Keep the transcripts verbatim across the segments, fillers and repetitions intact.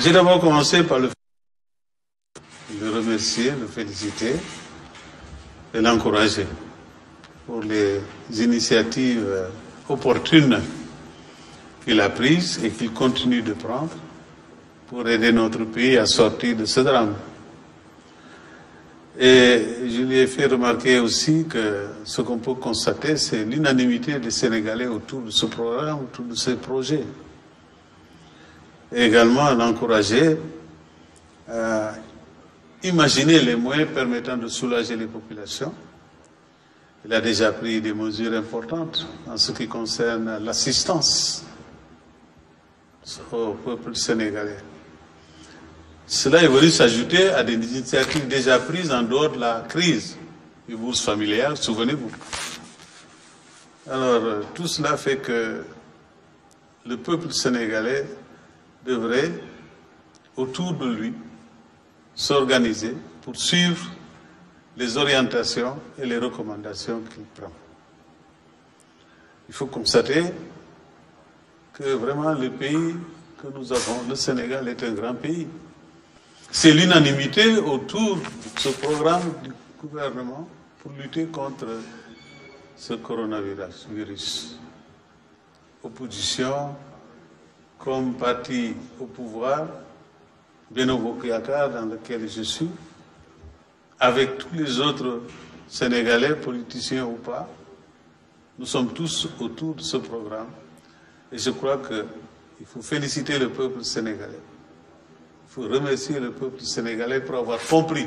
J'ai d'abord commencé par le, le remercier, le féliciter et l'encourager pour les initiatives opportunes qu'il a prises et qu'il continue de prendre pour aider notre pays à sortir de ce drame. Et je lui ai fait remarquer aussi que ce qu'on peut constater, c'est l'unanimité des Sénégalais autour de ce programme, autour de ce projet. Et également à l'encourager à imaginer les moyens permettant de soulager les populations. Il a déjà pris des mesures importantes en ce qui concerne l'assistance au peuple sénégalais. Cela est venu s'ajouter à des initiatives déjà prises en dehors de la crise du bourse familiale, souvenez-vous. Alors, tout cela fait que le peuple sénégalais devrait, autour de lui, s'organiser pour suivre les orientations et les recommandations qu'il prend. Il faut constater que vraiment le pays que nous avons, le Sénégal, est un grand pays. C'est l'unanimité autour de ce programme du gouvernement pour lutter contre ce coronavirus. Opposition comme parti au pouvoir, Benno Bokk Yakaar, dans lequel je suis, avec tous les autres Sénégalais, politiciens ou pas, nous sommes tous autour de ce programme. Et je crois qu'il faut féliciter le peuple sénégalais. Il faut remercier le peuple sénégalais pour avoir compris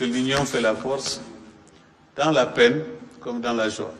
que l'union fait la force dans la peine comme dans la joie.